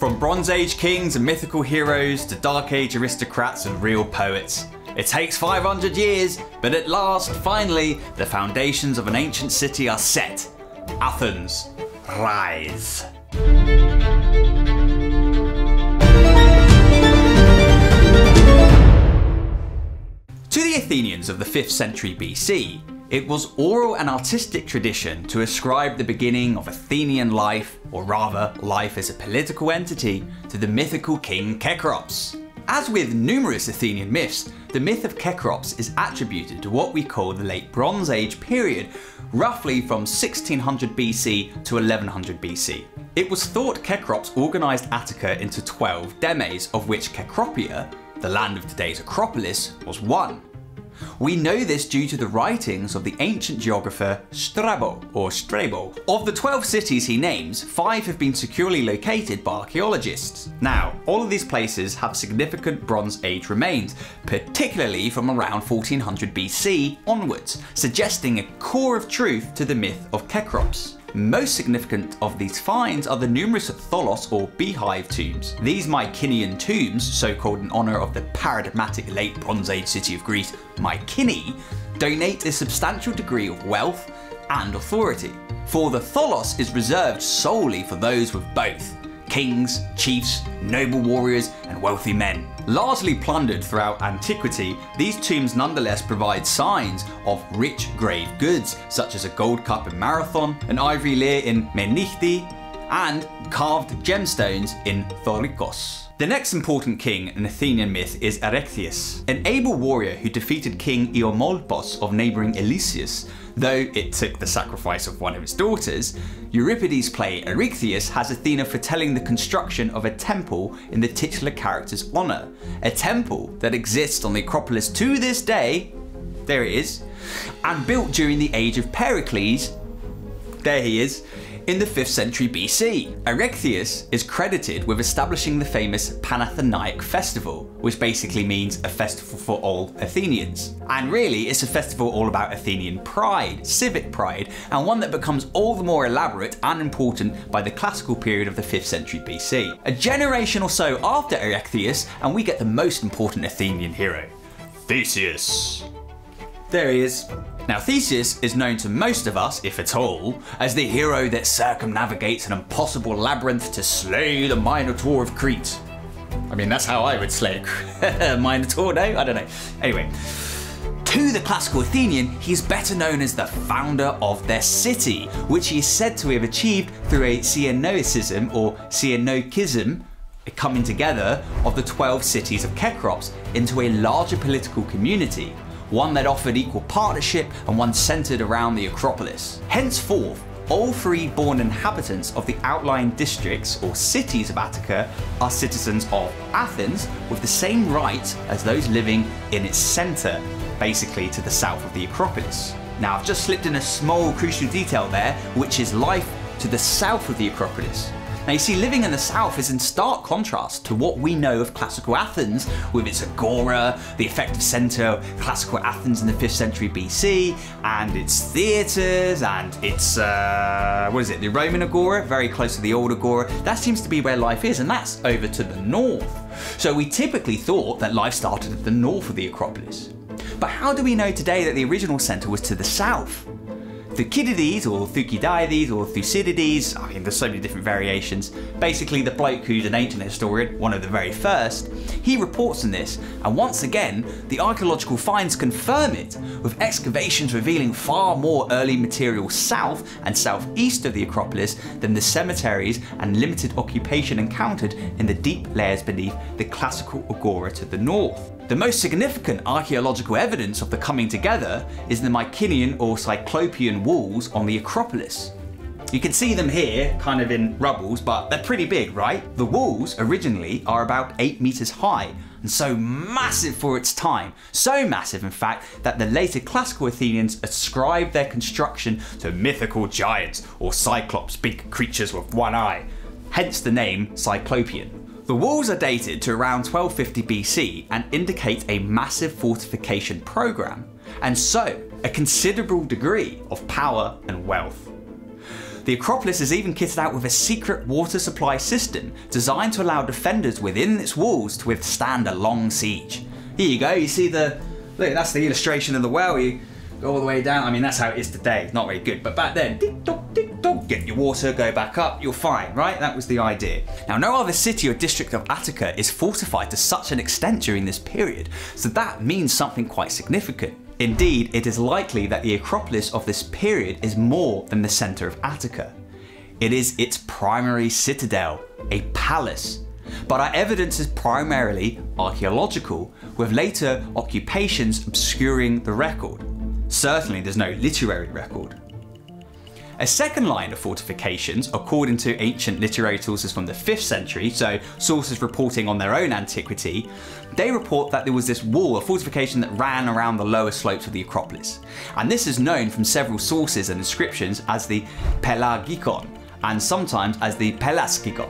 From Bronze Age kings and mythical heroes to Dark Age aristocrats and real poets. It takes 500 years, but at last, finally, the foundations of an ancient city are set. Athens, rise. To the Athenians of the 5th century BC, it was oral and artistic tradition to ascribe the beginning of Athenian life, or rather life as a political entity, to the mythical king Kekrops. As with numerous Athenian myths, the myth of Kekrops is attributed to what we call the Late Bronze Age period, roughly from 1600 BC to 1100 BC. It was thought Kekrops organised Attica into 12 demes, of which Kekropia, the land of today's Acropolis, was one. We know this due to the writings of the ancient geographer Strabo, or Strabo. Of the 12 cities he names, 5 have been securely located by archaeologists. Now, all of these places have significant Bronze Age remains, particularly from around 1400 BC onwards, suggesting a core of truth to the myth of Kekrops. Most significant of these finds are the numerous tholos or beehive tombs. These Mycenaean tombs, so called in honour of the paradigmatic late Bronze Age city of Greece, Mycenae, donate a substantial degree of wealth and authority, for the tholos is reserved solely for those with both. Kings, chiefs, noble warriors, and wealthy men. Largely plundered throughout antiquity, these tombs nonetheless provide signs of rich grave goods, such as a gold cup in Marathon, an ivory lyre in Menichthi, and carved gemstones in Thorikos. The next important king in Athenian myth is Erechtheus, an able warrior who defeated King Eomolpos of neighbouring Elisius, though it took the sacrifice of one of his daughters. Euripides' play Erechtheus has Athena foretelling the construction of a temple in the titular character's honour, a temple that exists on the Acropolis to this day, there it is, and built during the age of Pericles, there he is, in the 5th century BC. Erechtheus is credited with establishing the famous Panathenaic festival, which basically means a festival for all Athenians. And really, it's a festival all about Athenian pride, civic pride, and one that becomes all the more elaborate and important by the classical period of the 5th century BC. A generation or so after Erechtheus, and we get the most important Athenian hero, Theseus. There he is. Now, Theseus is known to most of us, if at all, as the hero that circumnavigates an impossible labyrinth to slay the Minotaur of Crete. I mean, that's how I would slay a Minotaur, no? I don't know. Anyway, to the classical Athenian, he is better known as the founder of their city, which he is said to have achieved through a Synoicism or Synoicism, a coming together of the 12 cities of Kekrops into a larger political community, one that offered equal partnership and one centred around the Acropolis. Henceforth, all free-born inhabitants of the outlying districts or cities of Attica are citizens of Athens with the same rights as those living in its centre, basically to the south of the Acropolis. Now, I've just slipped in a small crucial detail there, which is life to the south of the Acropolis. Now, you see, living in the south is in stark contrast to what we know of classical Athens, with its Agora, the effective centre of classical Athens in the 5th century BC, and its theatres, and its, the Roman Agora, very close to the old Agora. That seems to be where life is, and that's over to the north. So we typically thought that life started at the north of the Acropolis. But how do we know today that the original centre was to the south? Thucydides, I mean, there's so many different variations. Basically, the bloke who's an ancient historian, one of the very first, he reports on this, and once again, the archaeological finds confirm it, with excavations revealing far more early material south and southeast of the Acropolis than the cemeteries and limited occupation encountered in the deep layers beneath the classical Agora to the north. The most significant archaeological evidence of the coming together is the Mycenaean or Cyclopean walls on the Acropolis. You can see them here, kind of in rubbles, but they're pretty big, right? The walls originally are about 8 meters high, and so massive for its time. So massive, in fact, that the later classical Athenians ascribed their construction to mythical giants or cyclops, big creatures with one eye, hence the name Cyclopean. The walls are dated to around 1250 BC and indicate a massive fortification program, and so a considerable degree of power and wealth. The Acropolis is even kitted out with a secret water supply system designed to allow defenders within its walls to withstand a long siege. Here you go, you see the, look, that's the illustration of the well. You go all the way down. I mean, that's how it is today. Not very good, but back then, tick tock, get your water, go back up, you're fine, right? That was the idea. Now, no other city or district of Attica is fortified to such an extent during this period, so that means something quite significant. Indeed, it is likely that the Acropolis of this period is more than the centre of Attica. It is its primary citadel, a palace. But our evidence is primarily archaeological, with later occupations obscuring the record. Certainly there's no literary record. A second line of fortifications, according to ancient literary sources from the 5th century, so sources reporting on their own antiquity, they report that there was this wall, a fortification that ran around the lower slopes of the Acropolis. And this is known from several sources and inscriptions as the Pelagikon, and sometimes as the Pelagikon.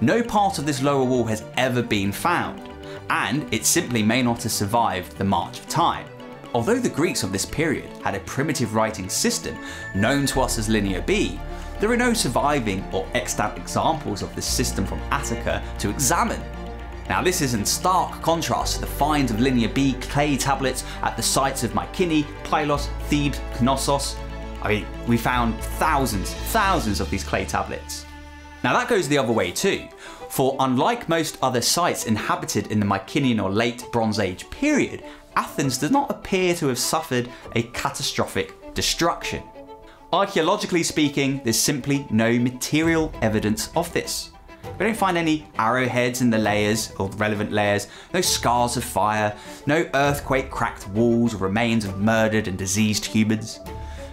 No part of this lower wall has ever been found, and it simply may not have survived the march of time. Although the Greeks of this period had a primitive writing system known to us as Linear B, there are no surviving or extant examples of this system from Attica to examine. Now this is in stark contrast to the finds of Linear B clay tablets at the sites of Mycenae, Pylos, Thebes, Knossos. I mean, we found thousands of these clay tablets. Now that goes the other way too, for unlike most other sites inhabited in the Mycenaean or late Bronze Age period, Athens does not appear to have suffered a catastrophic destruction. Archaeologically speaking, there's simply no material evidence of this. We don't find any arrowheads in the layers, or relevant layers, no scars of fire, no earthquake-cracked walls or remains of murdered and diseased humans.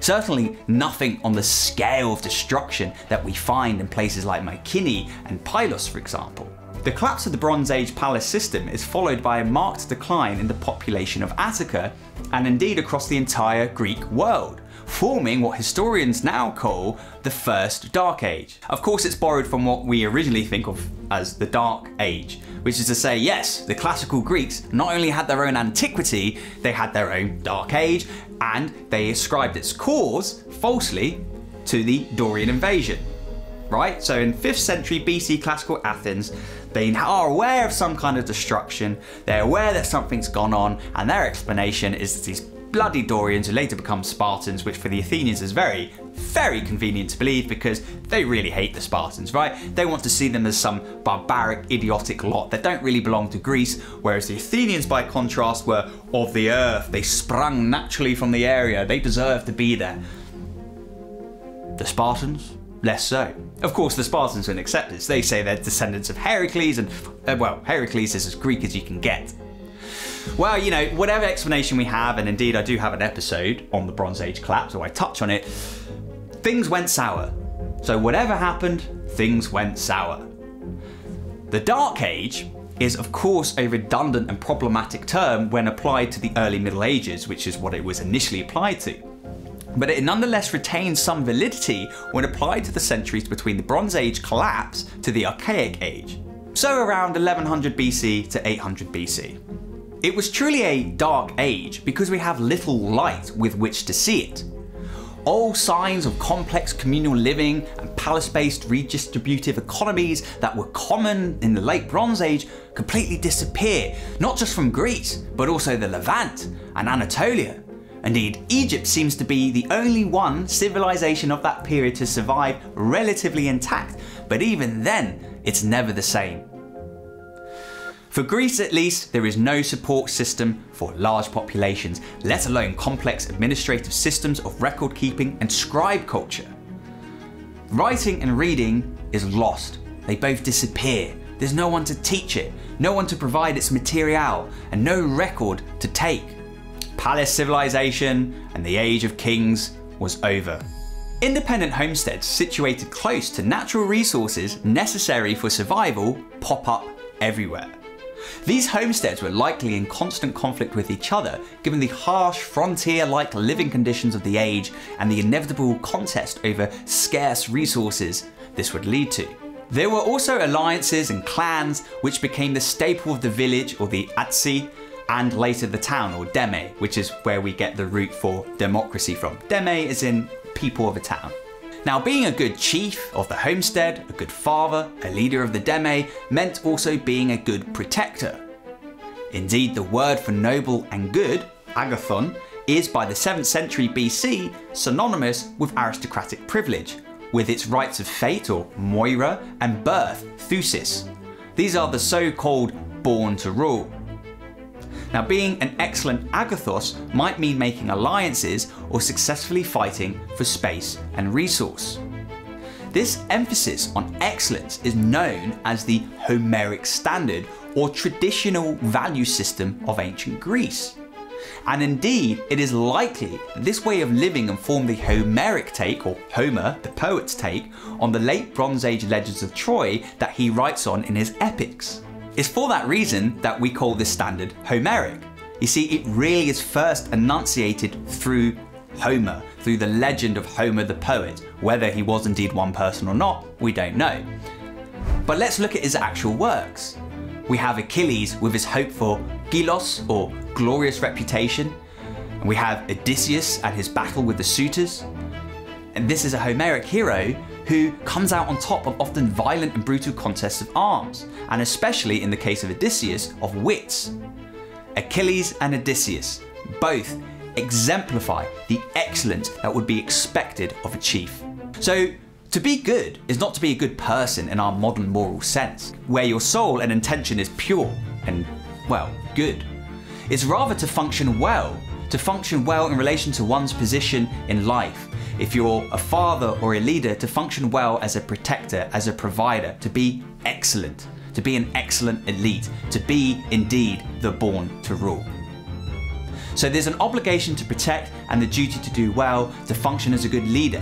Certainly nothing on the scale of destruction that we find in places like Mycenae and Pylos, for example. The collapse of the Bronze Age palace system is followed by a marked decline in the population of Attica, and indeed across the entire Greek world, forming what historians now call the First Dark Age. Of course, it's borrowed from what we originally think of as the Dark Age, which is to say, yes, the classical Greeks not only had their own antiquity, they had their own Dark Age, and they ascribed its cause, falsely, to the Dorian invasion. Right? So in 5th century BC classical Athens, they are aware of some kind of destruction, they're aware that something's gone on, and their explanation is that these bloody Dorians who later become Spartans, which for the Athenians is very, very convenient to believe because they really hate the Spartans, right? They want to see them as some barbaric, idiotic lot that don't really belong to Greece, whereas the Athenians, by contrast, were of the earth. They sprung naturally from the area. They deserve to be there. The Spartans? Less so. Of course, the Spartans wouldn't accept this. They say they're descendants of Heracles, and, well, Heracles is as Greek as you can get. Well, you know, whatever explanation we have, and indeed I do have an episode on the Bronze Age collapse, or I touch on it, things went sour. So whatever happened, things went sour. The Dark Age is, of course, a redundant and problematic term when applied to the early Middle Ages, which is what it was initially applied to. But it nonetheless retains some validity when applied to the centuries between the Bronze Age collapse to the Archaic Age, so around 1100 BC to 800 BC. It was truly a dark age because we have little light with which to see it. All signs of complex communal living and palace-based redistributive economies that were common in the late Bronze Age completely disappear, not just from Greece, but also the Levant and Anatolia. Indeed, Egypt seems to be the only one civilization of that period to survive relatively intact, but even then, it's never the same. For Greece at least, there is no support system for large populations, let alone complex administrative systems of record keeping and scribe culture. Writing and reading is lost. They both disappear. There's no one to teach it, no one to provide its material, and no record to take. Palace civilization and the Age of Kings was over. Independent homesteads situated close to natural resources necessary for survival pop up everywhere. These homesteads were likely in constant conflict with each other, given the harsh, frontier-like living conditions of the age and the inevitable contest over scarce resources this would lead to. There were also alliances and clans, which became the staple of the village, or the atsi, and later the town, or deme, which is where we get the root for democracy from. Deme is in people of a town. Now, being a good chief of the homestead, a good father, a leader of the Deme, meant also being a good protector. Indeed, the word for noble and good, agathon, is by the 7th century BC synonymous with aristocratic privilege, with its rights of fate or moira and birth, thusis. These are the so-called born to rule. Now, being an excellent agathos might mean making alliances or successfully fighting for space and resource. This emphasis on excellence is known as the Homeric standard or traditional value system of ancient Greece. And indeed, it is likely that this way of living informed the Homeric take, or Homer, the poet's take, on the late Bronze Age legends of Troy that he writes on in his epics. It's for that reason that we call this standard Homeric. You see, it really is first enunciated through Homer, through the legend of Homer the poet. Whether he was indeed one person or not, we don't know. But let's look at his actual works. We have Achilles with his hope for Pylos, or glorious reputation. And we have Odysseus and his battle with the suitors. And this is a Homeric hero who comes out on top of often violent and brutal contests of arms, and especially in the case of Odysseus, of wits. Achilles and Odysseus both exemplify the excellence that would be expected of a chief. So, to be good is not to be a good person in our modern moral sense, where your soul and intention is pure and, well, good. It's rather to function well in relation to one's position in life. If you're a father or a leader, to function well as a protector, as a provider, to be excellent, to be an excellent elite, to be indeed the born to rule. So there's an obligation to protect and the duty to do well, to function as a good leader.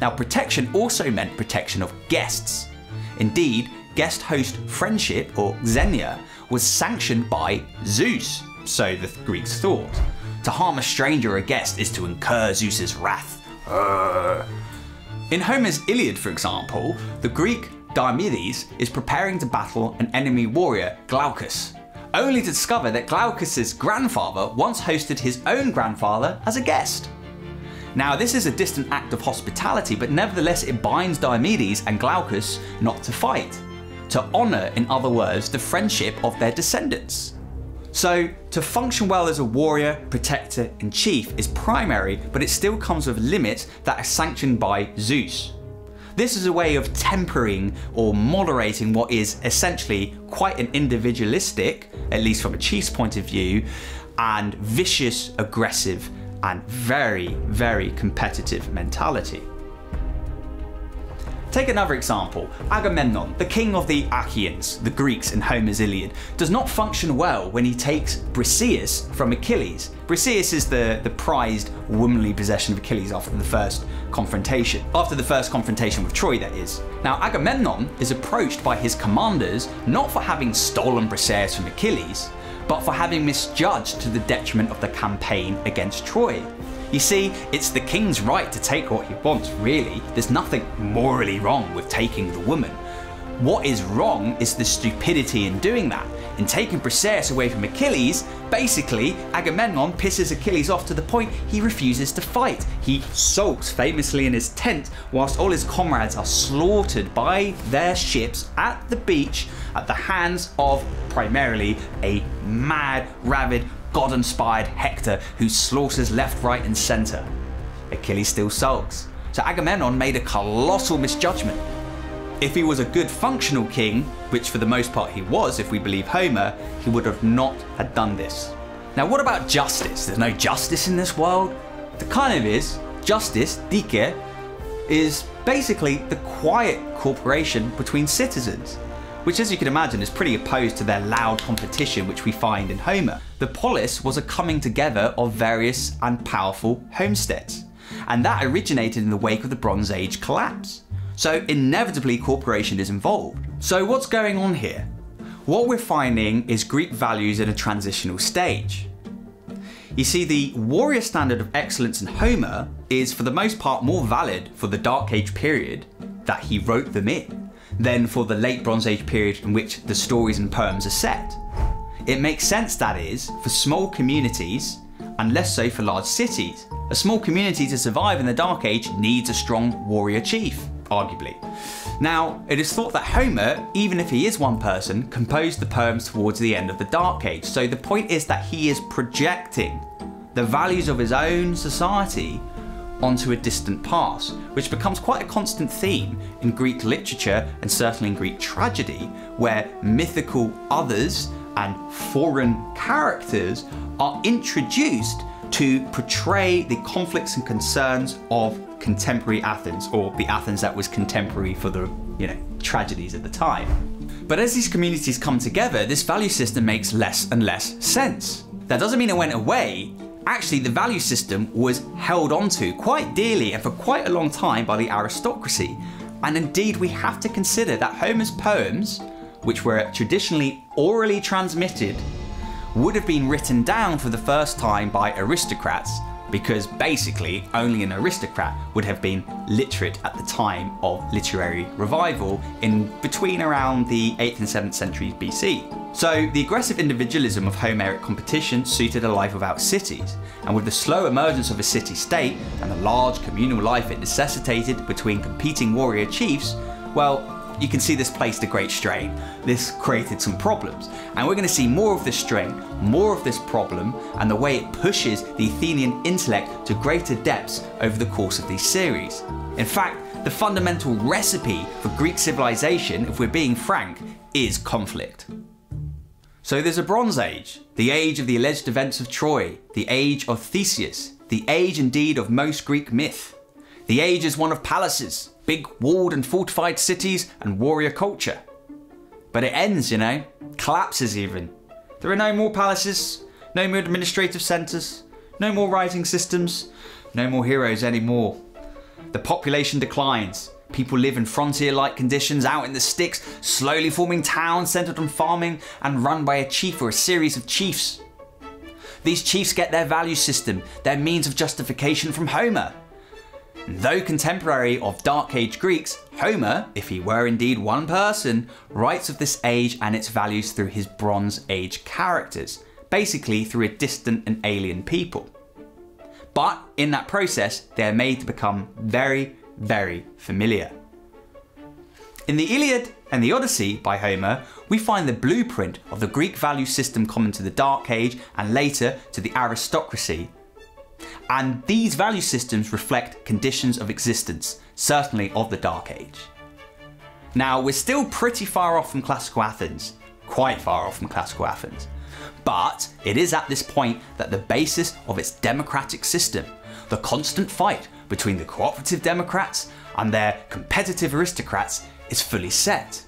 Now, protection also meant protection of guests. Indeed, guest host friendship, or xenia, was sanctioned by Zeus, so the Greeks thought. To harm a stranger or a guest is to incur Zeus's wrath. In Homer's Iliad, for example, the Greek Diomedes is preparing to battle an enemy warrior, Glaucus, only to discover that Glaucus's grandfather once hosted his own grandfather as a guest. Now, this is a distant act of hospitality, but nevertheless it binds Diomedes and Glaucus not to fight, to honour, in other words, the friendship of their descendants. So, to function well as a warrior, protector and chief is primary, but it still comes with limits that are sanctioned by Zeus. This is a way of tempering or moderating what is essentially quite an individualistic, at least from a chief's point of view, and vicious, aggressive and very, very competitive mentality. Take another example. Agamemnon, the king of the Achaeans, the Greeks in Homer's Iliad, does not function well when he takes Briseis from Achilles. Briseis is the prized womanly possession of Achilles after the first confrontation. After the first confrontation with Troy, that is. Now, Agamemnon is approached by his commanders not for having stolen Briseis from Achilles, but for having misjudged to the detriment of the campaign against Troy. You see, it's the king's right to take what he wants, really. There's nothing morally wrong with taking the woman. What is wrong is the stupidity in doing that. In taking Briseis away from Achilles, basically Agamemnon pisses Achilles off to the point he refuses to fight. He sulks famously in his tent whilst all his comrades are slaughtered by their ships at the beach at the hands of primarily a mad, rabid, God-inspired Hector who slaughters left, right and centre. Achilles still sulks, so Agamemnon made a colossal misjudgment. If he was a good functional king, which for the most part he was if we believe Homer, he would have not had done this. Now, what about justice? There's no justice in this world? There kind of is. Justice, dike, is basically the quiet cooperation between citizens, which, as you can imagine, is pretty opposed to their loud competition which we find in Homer. The polis was a coming together of various and powerful homesteads, and that originated in the wake of the Bronze Age collapse. So inevitably cooperation is involved. So what's going on here? What we're finding is Greek values in a transitional stage. You see, the warrior standard of excellence in Homer is for the most part more valid for the Dark Age period that he wrote them in than for the late Bronze Age period in which the stories and poems are set. It makes sense, that is, for small communities and less so for large cities. A small community to survive in the Dark Age needs a strong warrior chief, arguably. Now, it is thought that Homer, even if he is one person, composed the poems towards the end of the Dark Age, so the point is that he is projecting the values of his own society onto a distant past, which becomes quite a constant theme in Greek literature and certainly in Greek tragedy, where mythical others and foreign characters are introduced to portray the conflicts and concerns of contemporary Athens, or the Athens that was contemporary for the, tragedies at the time. But as these communities come together, this value system makes less and less sense. That doesn't mean it went away. Actually, the value system was held onto quite dearly and for quite a long time by the aristocracy. And indeed, we have to consider that Homer's poems, which were traditionally orally transmitted, would have been written down for the first time by aristocrats, because basically only an aristocrat would have been literate at the time of literary revival in between around the 8th and 7th centuries BC. So the aggressive individualism of Homeric competition suited a life without cities, and with the slow emergence of a city-state and the large communal life it necessitated between competing warrior chiefs, well, you can see this placed a great strain. This created some problems, and we're going to see more of this strain, more of this problem, and the way it pushes the Athenian intellect to greater depths over the course of these series. In fact, the fundamental recipe for Greek civilization, if we're being frank, is conflict. So there's a Bronze Age, the age of the alleged events of Troy, the age of Theseus, the age indeed of most Greek myth. The age is one of palaces, big walled and fortified cities, and warrior culture. But it ends, collapses even. There are no more palaces, no more administrative centres, no more writing systems, no more heroes anymore. The population declines. People live in frontier-like conditions out in the sticks, slowly forming towns centred on farming and run by a chief or a series of chiefs. These chiefs get their value system, their means of justification from Homer. Though contemporary of Dark Age Greeks, Homer, if he were indeed one person, writes of this age and its values through his Bronze Age characters, basically through a distant and alien people. But in that process, they are made to become very, very familiar. In the Iliad and the Odyssey by Homer, we find the blueprint of the Greek value system common to the Dark Age and later to the aristocracy. And these value systems reflect conditions of existence, certainly of the Dark Age. Now, we're still pretty far off from classical Athens, quite far off from classical Athens, but it is at this point that the basis of its democratic system, the constant fight between the cooperative democrats and their competitive aristocrats, is fully set,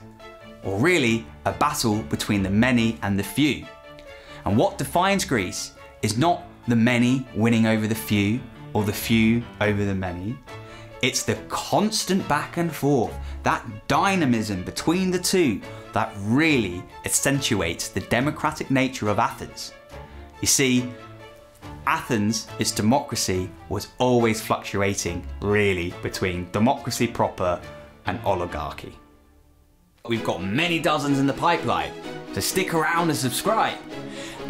or really a battle between the many and the few. And what defines Greece is not the many winning over the few, or the few over the many. It's the constant back and forth, that dynamism between the two, that really accentuates the democratic nature of Athens. You see, Athens, its democracy, was always fluctuating, really, between democracy proper and oligarchy. We've got many dozens in the pipeline, so stick around and subscribe.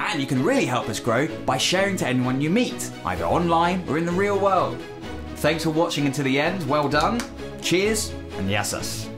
And you can really help us grow by sharing to anyone you meet, either online or in the real world. Thanks for watching until the end, well done, cheers, and yassas.